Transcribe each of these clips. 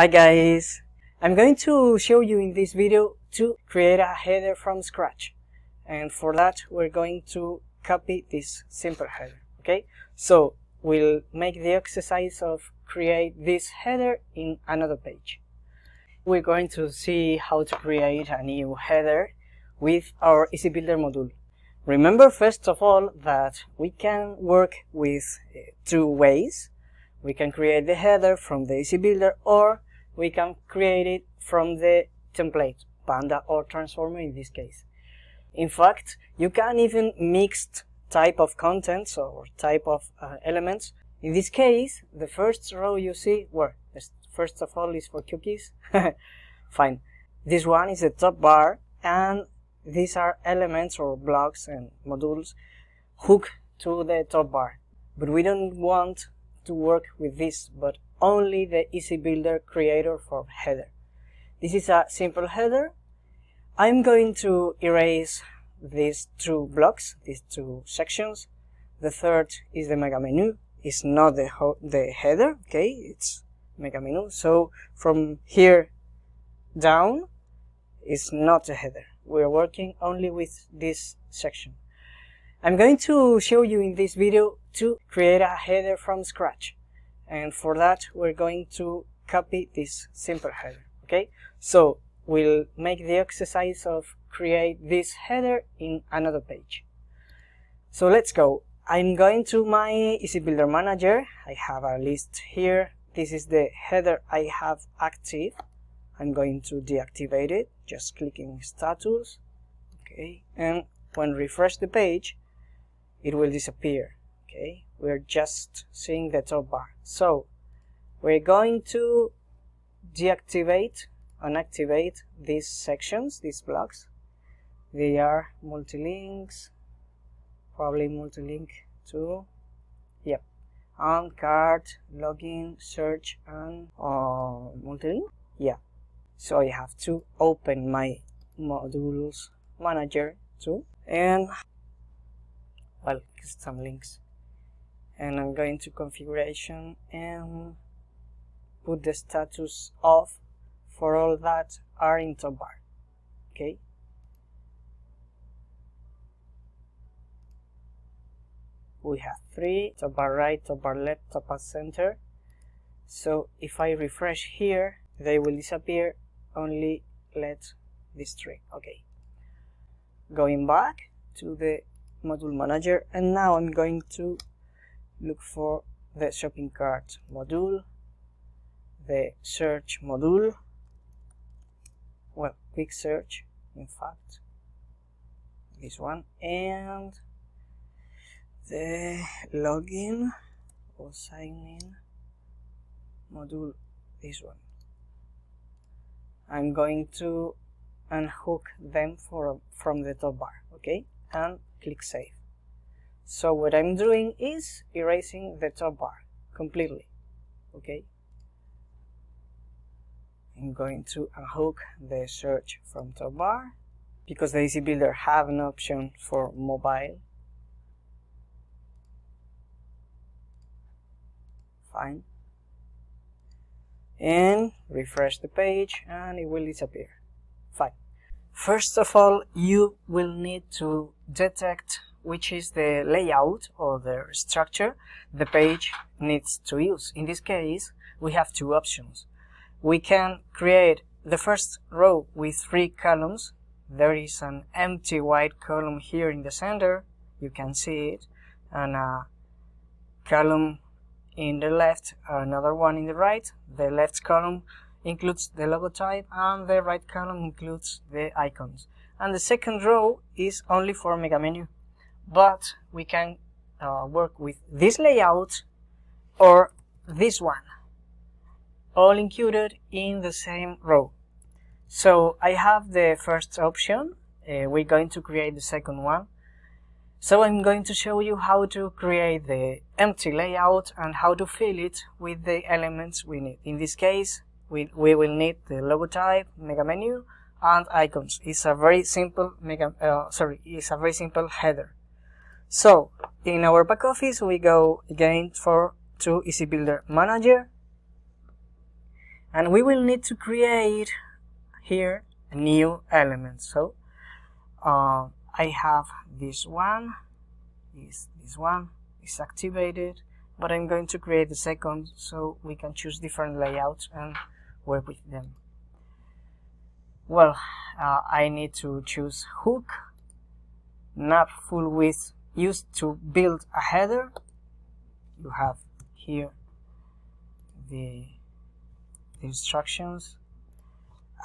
Hi guys, I'm going to show you in this video to create a header from scratch, and for that we're going to copy this simple header. Okay, so we'll make the exercise of create this header in another page. We're going to see how to create a new header with our EasyBuilder module. Remember first of all that we can work with two ways. We can create the header from the EasyBuilder, or we can create it from the template, Panda or Transformer in this case. In fact, you can even mix type of contents or type of elements. In this case, the first row you see, well, first of all is for cookies, fine. This one is the top bar, and these are elements or blocks and modules hooked to the top bar. But we don't want to work with this, but only the EasyBuilder creator for header. This is a simple header. I'm going to erase these two blocks, these two sections. The third is the mega menu. It's not the header, okay? It's mega menu. So from here down, it's not a header. We're working only with this section. I'm going to show you in this video to create a header from scratch. And for that, we're going to copy this simple header, okay? So we'll make the exercise of create this header in another page. So let's go. I'm going to my EasyBuilder manager. I have a list here. This is the header I have active. I'm going to deactivate it, just clicking status, okay? And when refresh the page, it will disappear. Okay, we're just seeing the top bar. So we're going to deactivate and activate these sections, these blocks. They are multilinks, probably multilink to, yep, on card, login, search, and multilink. Yeah. So I have to open my modules manager too, and well, custom links. And I'm going to configuration and put the status off for all that are in top bar, okay? We have three, top bar right, top bar left, top bar center. So if I refresh here, they will disappear, only let this three, okay? Going back to the module manager, and now I'm going to look for the shopping cart module, the search module, well, quick search, in fact, this one, and the login or sign in module, this one. I'm going to unhook them from the top bar, okay, and click save. So what I'm doing is erasing the top bar completely, okay? I'm going to unhook the search from top bar because the EasyBuilder have an option for mobile. Fine. And refresh the page and it will disappear. Fine. First of all, you will need to detect which is the layout or the structure the page needs to use. In this case, we have two options. We can create the first row with three columns. There is an empty white column here in the center, you can see it, and a column in the left, another one in the right. The left column includes the logotype and the right column includes the icons. And the second row is only for mega menu. But we can work with this layout or this one, all included in the same row. So I have the first option, we're going to create the second one. So I'm going to show you how to create the empty layout and how to fill it with the elements we need. In this case, we will need the logotype, mega menu, and icons. It's a very simple it's a very simple header. So in our back office, we go again to EasyBuilder Manager, and we will need to create here a new element. So I have this one, this one is activated, but I'm going to create the second so we can choose different layouts and work with them. Well, I need to choose hook, nav full width used to build a header. You have here the instructions.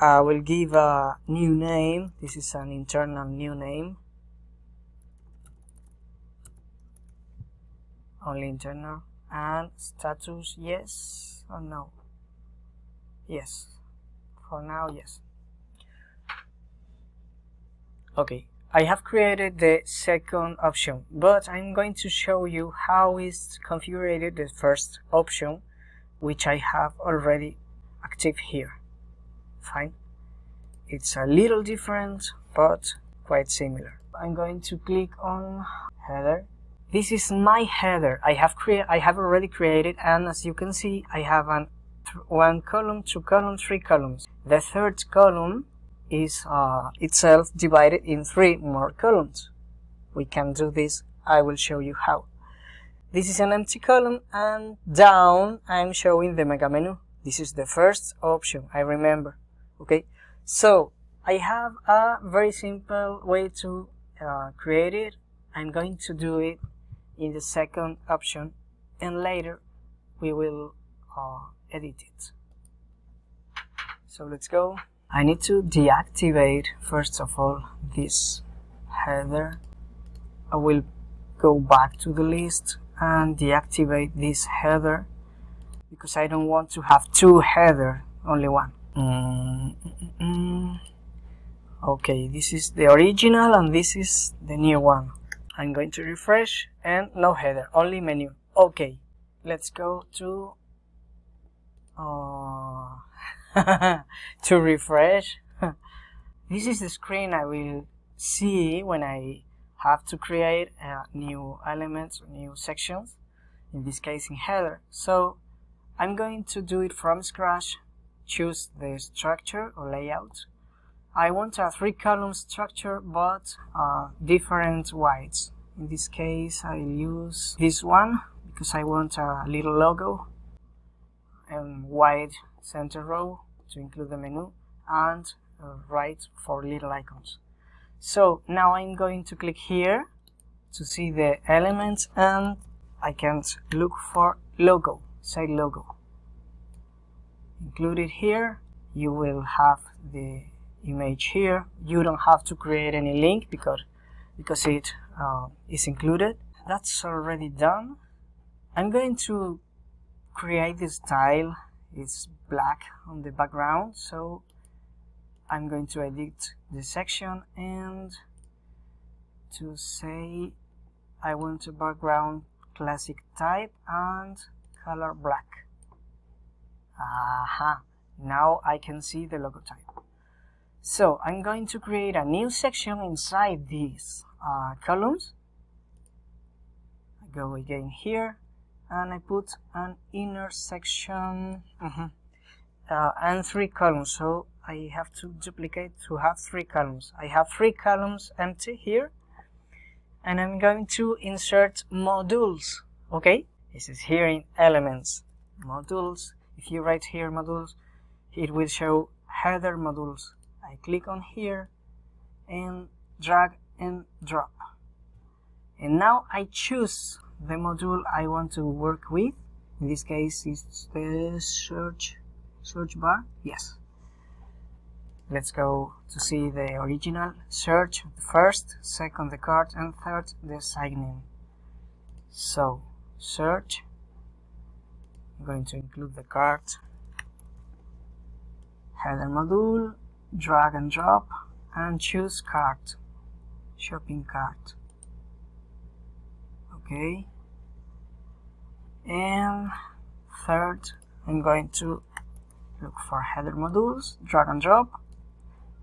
I will give a new name. This is an internal new name. Only internal. And status, yes or no? Yes. For now, yes. Okay. I have created the second option, but I'm going to show you how is configured the first option, which I have already active here. Fine. It's a little different, but quite similar. I'm going to click on header. This is my header. I have already created, and as you can see, I have one column, two columns, three columns. The third column is itself divided in three more columns. We can do this. I will show you how. This is an empty column, and down I'm showing the mega menu. This is the first option, I remember. Okay, so I have a very simple way to create it. I'm going to do it in the second option, and later we will edit it. So let's go. I need to deactivate, first of all, this header. I will go back to the list and deactivate this header, because I don't want to have two headers, only one. Okay, this is the original and this is the new one. I'm going to refresh, and no header, only menu. Okay, let's go to... to refresh. This is the screen I will see when I have to create new elements, new sections, in this case in header. So I'm going to do it from scratch, choose the structure or layout. I want a three column structure, but different widths. In this case I'll use this one because I want a little logo and wide center row to include the menu, and right for little icons. So now I'm going to click here to see the elements, and I can look for logo, side logo. Include it here. You will have the image here. You don't have to create any link because it is included. That's already done. I'm going to create this style. It's black on the background, so I'm going to edit the section and to say I want a background classic type and color black. Aha, now I can see the logotype. So I'm going to create a new section inside these columns. I go again here, and I put an inner section and three columns, so I have to duplicate to have three columns. I have three columns empty here, and I'm going to insert modules. Okay, this is here in elements, modules. If you write here modules, it will show header modules. I click on here and drag and drop, and now I choose the module I want to work with. In this case it's the search bar. Yes, let's go to see the original search, the first, second the card, and third the site name. So search, I'm going to include the card, header module, drag and drop, and choose cart, shopping cart. Okay, and third, I'm going to look for header modules, drag and drop,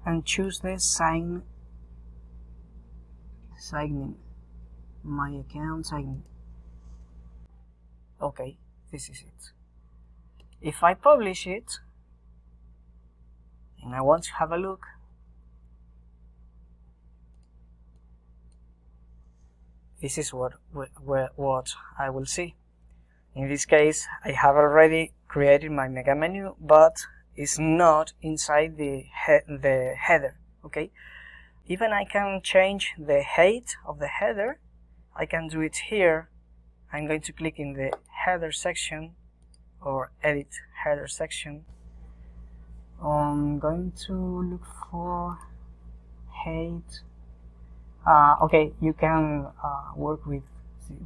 and choose the sign in my account, sign in. Okay, this is it. If I publish it, and I want to have a look. This is what I will see. In this case, I have already created my mega menu, but it's not inside the header. Okay. Even I can change the height of the header. I can do it here. I'm going to click in the header section or edit header section. I'm going to look for height. Okay, you can work with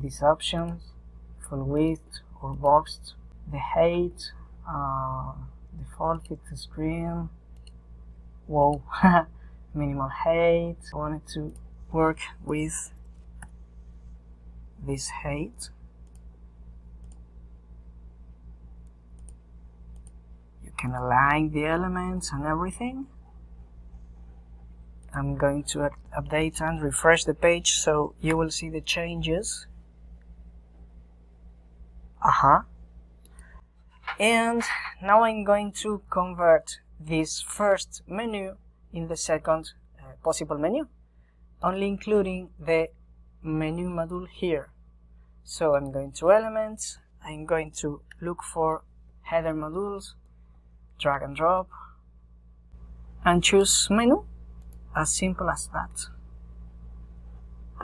these options, full width or boxed, the height, default with the screen. Whoa, minimal height. I wanted to work with this height. You can align the elements and everything. I'm going to update and refresh the page so you will see the changes. And now I'm going to convert this first menu in the second possible menu, only including the menu module here. So I'm going to elements, I'm going to look for header modules, drag and drop, and choose menu. As simple as that.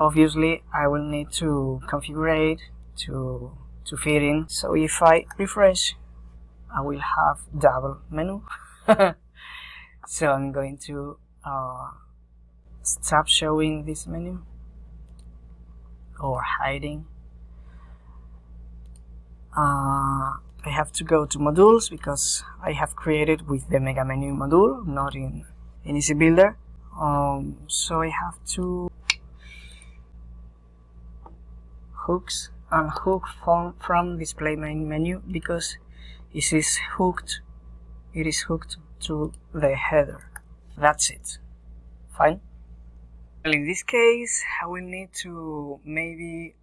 Obviously, I will need to configure it to fit in. So if I refresh, I will have double menu. So I'm going to stop showing this menu or hiding. I have to go to modules because I have created with the mega menu module, not in EasyBuilder. So I have to unhook from display main menu because it is hooked to the header. That's it. Fine. Well, in this case, I will need to maybe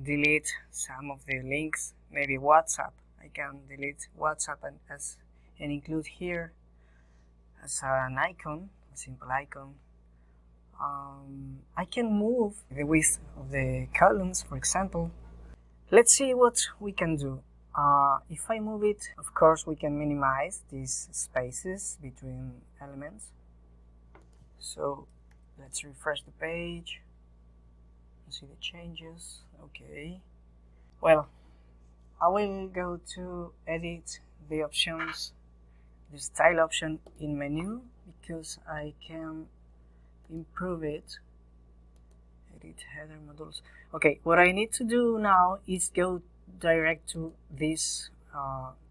delete some of the links. Maybe WhatsApp. I can delete WhatsApp and include here as an icon, a simple icon. I can move the width of the columns, for example. Let's see what we can do. If I move it, of course, we can minimize these spaces between elements. So let's refresh the page and see the changes. Okay. Well, I will go to edit the options, the style option in menu, because I can improve it. Edit header modules. Okay, what I need to do now is go direct to this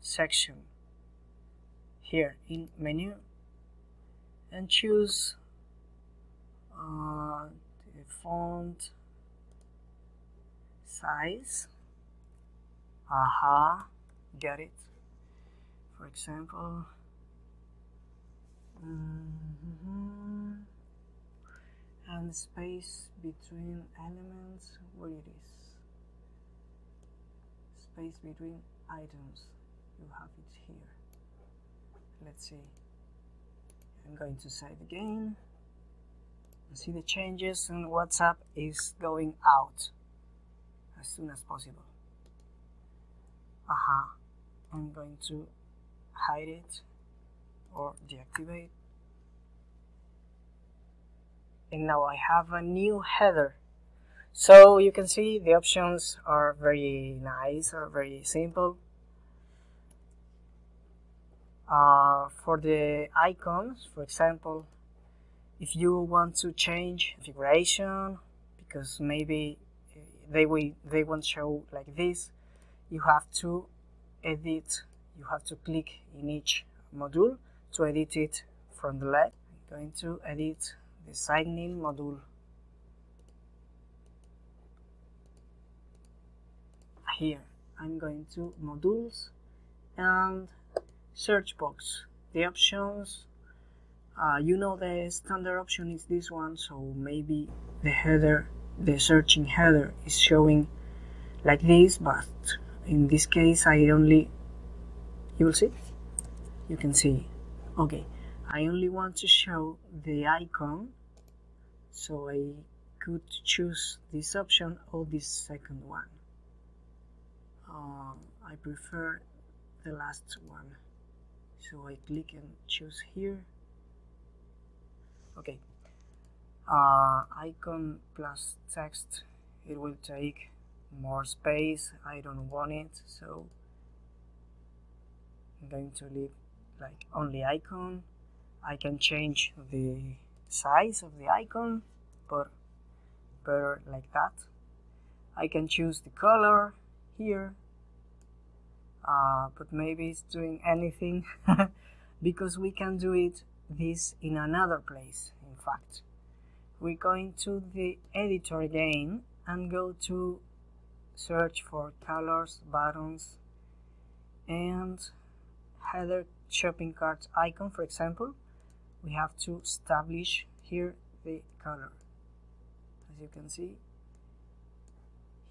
section here in menu and choose the font size. Got it. For example, and space between elements, where it is, space between items, you have it here. Let's see, I'm going to save again, see the changes, and WhatsApp is going out as soon as possible. I'm going to hide it or deactivate. And now I have a new header. So you can see the options are very nice, are very simple. For the icons, for example, if you want to change configuration, because maybe they won't show like this, you have to edit. You have to click in each module to edit it from the left. I'm going to edit the sign-in module. Here, I'm going to modules and search box. The options, you know, the standard option is this one, so maybe the header, the searching header is showing like this, but in this case, I only, you will see, you can see Okay, I only want to show the icon, so I could choose this option or this second one. I prefer the last one, so I click and choose here. Okay, icon plus text, it will take more space, I don't want it, so I'm going to leave like only icon. I can change the size of the icon, but better like that. I can choose the color here, but maybe it's doing anything because we can do it this in another place. In fact, we're going to the editor again and go to search for colors, buttons, and header shopping cart icon, for example. We have to establish here the color. As you can see,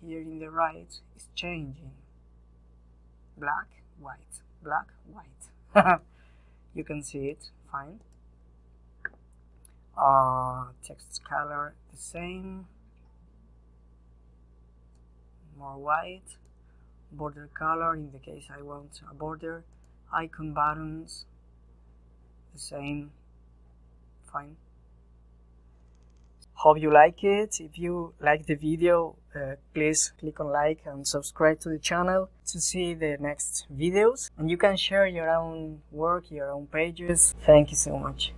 here in the right is changing. Black, white, black, white. You can see it, fine. Text color, the same. More white. Border color, in the case I want a border. Icon buttons, the same, fine. Hope you like it. If you like the video, please click on like and subscribe to the channel to see the next videos. And you can share your own work, your own pages. Thank you so much.